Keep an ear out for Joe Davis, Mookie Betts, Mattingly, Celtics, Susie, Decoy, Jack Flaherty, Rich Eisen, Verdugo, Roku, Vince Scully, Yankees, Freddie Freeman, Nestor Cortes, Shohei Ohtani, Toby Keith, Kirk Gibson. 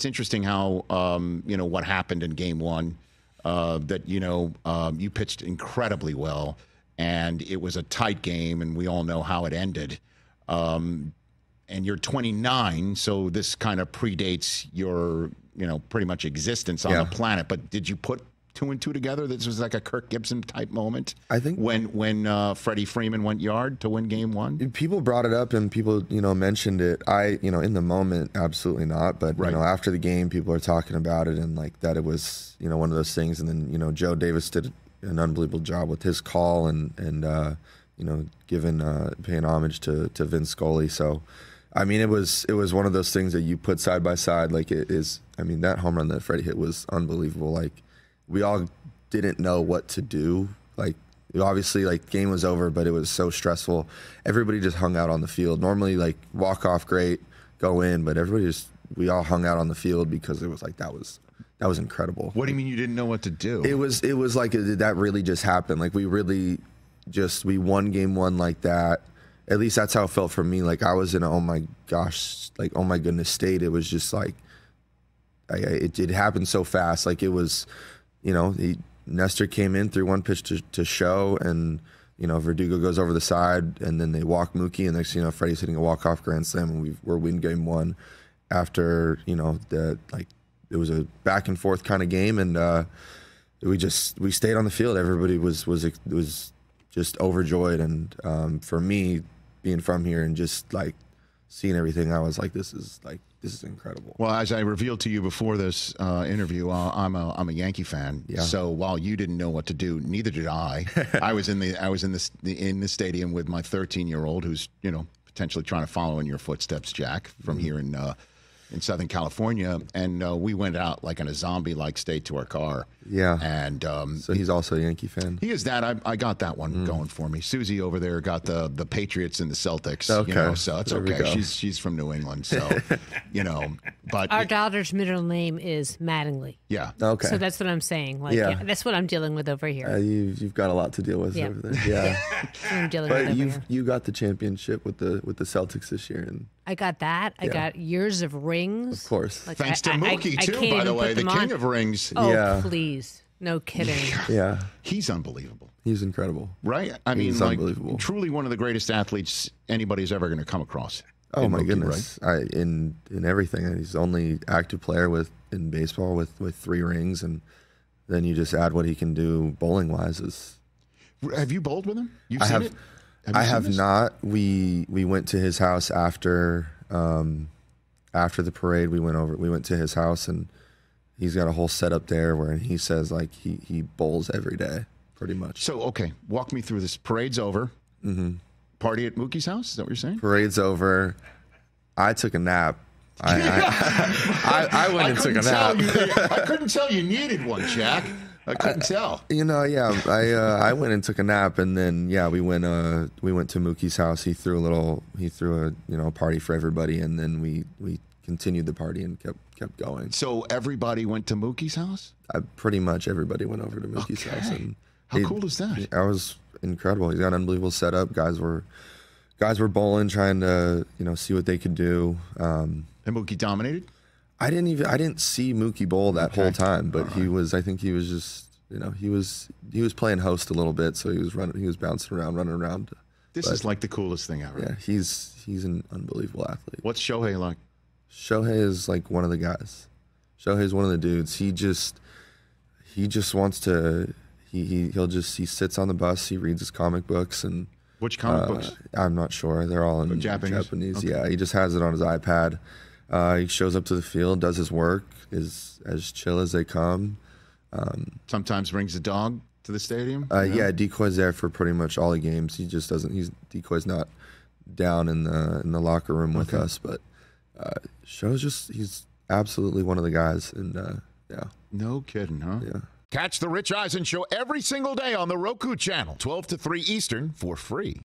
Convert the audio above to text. it's interesting how, you know, what happened in game one, that, you know, you pitched incredibly well and it was a tight game and we all know how it ended. And you're 29, so this kind of predates your, you know, pretty much existence on the planet. But did you put 2 and 2 together? This was like a Kirk Gibson type moment. I think when Freddie Freeman went yard to win game one. People brought it up and people, you know, mentioned it. I, you know, in the moment, absolutely not. But you know, after the game, people are talking about it and like that it was, you know, one of those things. And then, you know, Joe Davis did an unbelievable job with his call and you know, giving paying homage to Vince Scully. So. I mean, it was one of those things that you put side by side. Like it is, I mean, that home run that Freddie hit was unbelievable. Like we all didn't know what to do. Like obviously, like game was over, but it was so stressful. Everybody just hung out on the field. Normally, like walk off, great, go in, but everybody just we all hung out on the field because it was like that was incredible. What do you mean you didn't know what to do? It was like that really just happened. Like we won game one like that. At least that's how it felt for me. Like I was in a, oh my gosh, like oh my goodness state. It was just like, it happened so fast. Like it was, you know, Nestor came in through one pitch to show, and you know Verdugo goes over the side, and then they walk Mookie, and next you know Freddie's hitting a walk-off grand slam, and we're winning game one. After you know the like, it was a back and forth kind of game, and we stayed on the field. Everybody was just overjoyed, and for me. Being from here and just like seeing everything, I was like, this is incredible. Well, as I revealed to you before this interview, I'm a Yankee fan. Yeah. So while you didn't know what to do, neither did I. I was in the stadium with my 13-year-old, who's you know potentially trying to follow in your footsteps, Jack, from here in Southern California, and we went out like in a zombie-like state to our car. Yeah, and so he's also a Yankee fan. He is that. I got that one going for me. Susie over there got the Patriots and the Celtics. Okay, you know, so it's okay. She's from New England, so you know. But our daughter's middle name is Mattingly. Yeah. Okay. So that's what I'm saying. Like, yeah. That's what I'm dealing with over here. You've got a lot to deal with over there. Yeah. I'm dealing with over here. You got the championship with the Celtics this year, and I got that. I got years of rings. Of course. Like, thanks to Mookie, too, by the way, the king of rings. Oh, please. No kidding. Yeah. He's unbelievable. He's incredible. Right? I mean, like, truly one of the greatest athletes anybody's ever going to come across. Oh, my goodness. Right? In everything. He's the only active player in baseball with 3 rings, and then you just add what he can do bowling-wise. Have you bowled with him? You've seen it? I have not. We went to his house after the parade, we went to his house, and he's got a whole setup there where he says like he bowls every day, pretty much. So okay, walk me through this. Parade's over. Mm-hmm. Party at Mookie's house. Is that what you're saying? Parade's over. I took a nap. I went and took a nap. I couldn't tell you needed one, Jack. I couldn't tell. You know, yeah. I went and took a nap, and then yeah, we went to Mookie's house. He threw a you know party for everybody, and then we continued the party and kept going. So everybody went to Mookie's house? Pretty much everybody went over to Mookie's house. And how cool is that? That was incredible. He's got an unbelievable setup. Guys were bowling, trying to you know see what they could do. And Mookie dominated. I didn't see Mookie bowl that whole time, but I think he was just, you know, he was playing host a little bit, so he was bouncing around, running around. This is like the coolest thing ever. Yeah, he's an unbelievable athlete. What's Shohei like? Shohei is like one of the guys. Shohei's one of the dudes. He just wants to he sits on the bus, he reads his comic books and which comic books? I'm not sure. They're all in Japanese. Okay. Yeah, he just has it on his iPad. He shows up to the field, does his work, is as chill as they come. Sometimes brings a dog to the stadium. Yeah, Decoy's there for pretty much all the games. He just doesn't. Decoy's not down in the locker room with us, but Show's just he's absolutely one of the guys, and yeah. No kidding, huh? Yeah. Catch the Rich Eisen Show every single day on the Roku channel, 12 to 3 Eastern, for free.